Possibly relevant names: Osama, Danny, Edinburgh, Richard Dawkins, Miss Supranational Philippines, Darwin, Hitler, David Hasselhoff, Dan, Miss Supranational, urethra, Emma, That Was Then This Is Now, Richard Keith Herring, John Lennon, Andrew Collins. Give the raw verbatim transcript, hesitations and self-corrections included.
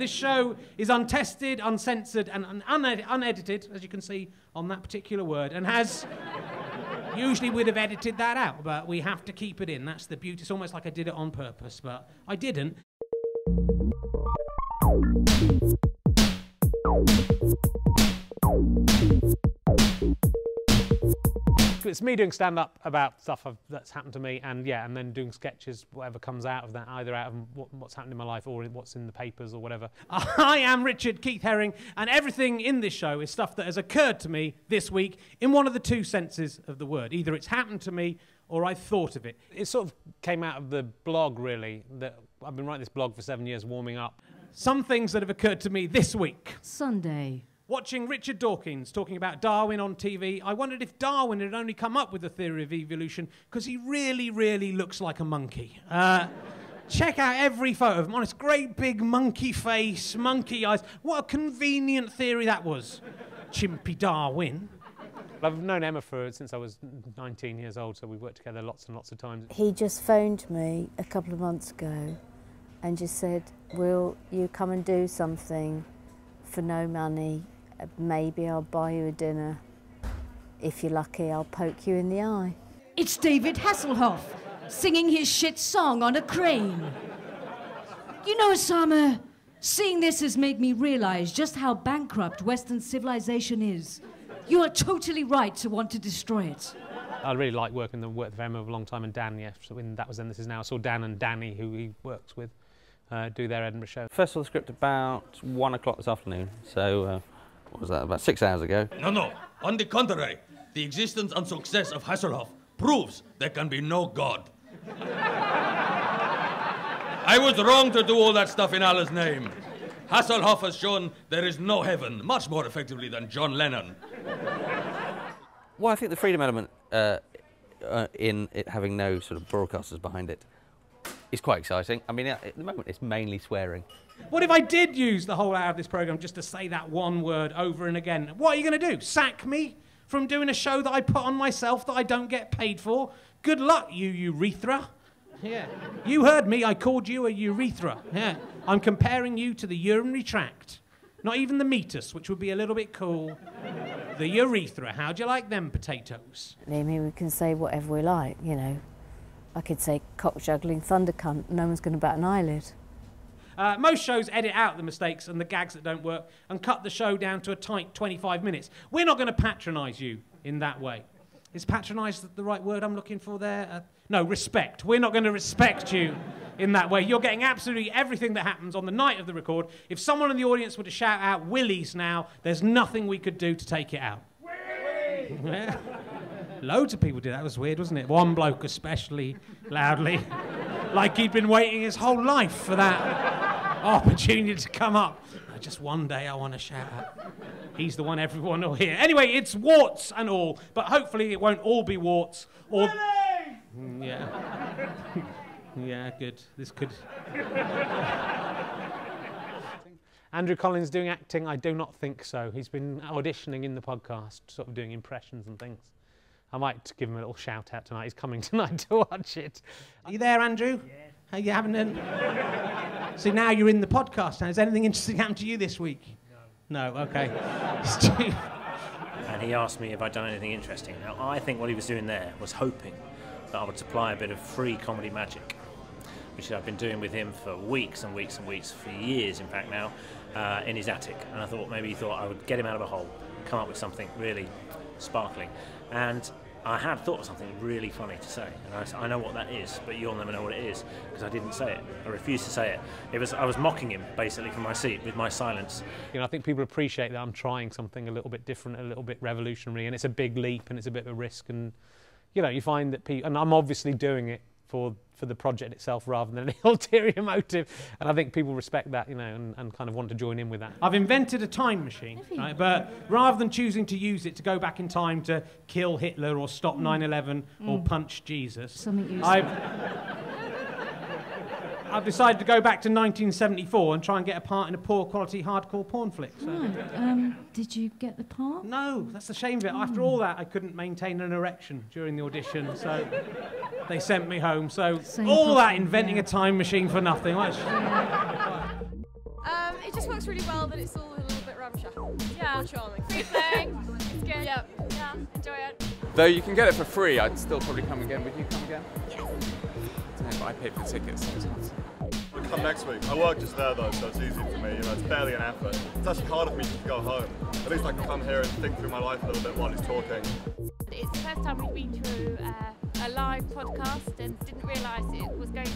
This show is untested, uncensored, and un uned unedited, as you can see on that particular word, and has... Usually we'd have edited that out, but we have to keep it in. That's the beauty. It's almost like I did it on purpose, but I didn't. It's me doing stand-up about stuff I've, that's happened to me, and yeah, and then doing sketches, whatever comes out of that, either out of what, what's happened in my life or what's in the papers or whatever. I am Richard Keith Herring, and everything in this show is stuff that has occurred to me this week in one of the two senses of the word. Either it's happened to me or I thought of it. It sort of came out of the blog, really. That I've been writing this blog for seven years, warming up. Some things that have occurred to me this week. Sunday. Watching Richard Dawkins talking about Darwin on T V, I wondered if Darwin had only come up with the theory of evolution because he really, really looks like a monkey. Uh, check out every photo of him. Honest, great big monkey face, monkey eyes. What a convenient theory that was. Chimpy Darwin. I've known Emma for, since I was nineteen years old, so we've worked together lots and lots of times. He just phoned me a couple of months ago and just said, will you come and do something for no money? Maybe I'll buy you a dinner. If you're lucky, I'll poke you in the eye. It's David Hasselhoff singing his shit song on a crane. You know, Osama, seeing this has made me realise just how bankrupt Western civilization is. You are totally right to want to destroy it. I really like working the work of Emma for a long time, and Dan, yeah, so when That Was Then This Is Now. I saw Dan and Danny, who he works with, uh, do their Edinburgh show. First saw the script about one o'clock this afternoon, so... Uh, What was that, about six hours ago? No, no. On the contrary, the existence and success of Hasselhoff proves there can be no God. I was wrong to do all that stuff in Allah's name. Hasselhoff has shown there is no heaven, much more effectively than John Lennon. Well, I think the freedom element uh, uh, in it having no sort of broadcasters behind it is quite exciting. I mean, at the moment, it's mainly swearing. What if I did use the whole hour of this programme just to say that one word over and again? What are you going to do? Sack me from doing a show that I put on myself that I don't get paid for? Good luck, you urethra. Yeah. You heard me. I called you a urethra. Yeah. I'm comparing you to the urinary tract. Not even the meatus, which would be a little bit cool. The urethra. How do you like them potatoes? I mean, we can say whatever we like, you know. I could say cock-juggling thunder cunt. No one's going to bat an eyelid. Uh, most shows edit out the mistakes and the gags that don't work and cut the show down to a tight twenty-five minutes. We're not going to patronise you in that way. Is patronise the right word I'm looking for there? Uh, no, respect. We're not going to respect you in that way. You're getting absolutely everything that happens on the night of the record. If someone in the audience were to shout out Willies now, there's nothing we could do to take it out. Willies! Loads of people did. That was weird, wasn't it? One bloke especially loudly. Like he'd been waiting his whole life for that... opportunity to come up. Just one day I want to shout out. He's the one everyone will hear. Anyway, it's warts and all, but hopefully it won't all be warts. Or... Mm, yeah. Yeah, good. This could... Andrew Collins doing acting? I do not think so. He's been auditioning in the podcast, sort of doing impressions and things. I might give him a little shout out tonight. He's coming tonight to watch it. Are you there, Andrew? Yeah. Are you having an... So now you're in the podcast. Now, has anything interesting happened to you this week? No. No, OK. And he asked me if I'd done anything interesting. Now, I think what he was doing there was hoping that I would supply a bit of free comedy magic, which I've been doing with him for weeks and weeks and weeks, for years, in fact, now, uh, in his attic. And I thought maybe he thought I would get him out of a hole, come up with something really sparkling. And I had thought of something really funny to say, and I said, I know what that is, but you'll never know what it is, because I didn't say it. I refused to say it. It was, I was mocking him, basically, from my seat, with my silence. You know, I think people appreciate that I'm trying something a little bit different, a little bit revolutionary, and it's a big leap, and it's a bit of a risk, and, you know, you find that people... And I'm obviously doing it for, for the project itself, rather than an ulterior motive, and I think people respect that, you know, and, and kind of want to join in with that. I've invented a time machine, right, but rather than choosing to use it to go back in time to kill Hitler or stop nine eleven mm. or mm. punch Jesus, Something useful. I've, I've decided to go back to nineteen seventy-four and try and get a part in a poor quality hardcore porn flick. So. Right. Um, did you get the part? No, that's the shame of it. Mm. After all that, I couldn't maintain an erection during the audition, so... They sent me home, so Same all problem, that inventing yeah. a time machine for nothing. Um, it just works really well, but it's all a little bit ramshackle. Yeah. Or charming. Free playing. It's good. Yep. Yeah. Enjoy it. Though you can get it for free, I'd still probably come again. Would you come again? Yes. Yeah, I paid for tickets. We'll come next week. I work just there though, so it's easy for me. You know, it's barely an effort. It's actually harder for me to go home. At least I can come here and think through my life a little bit while he's talking. It's the first time we've been through uh, a live podcast and didn't realise it was going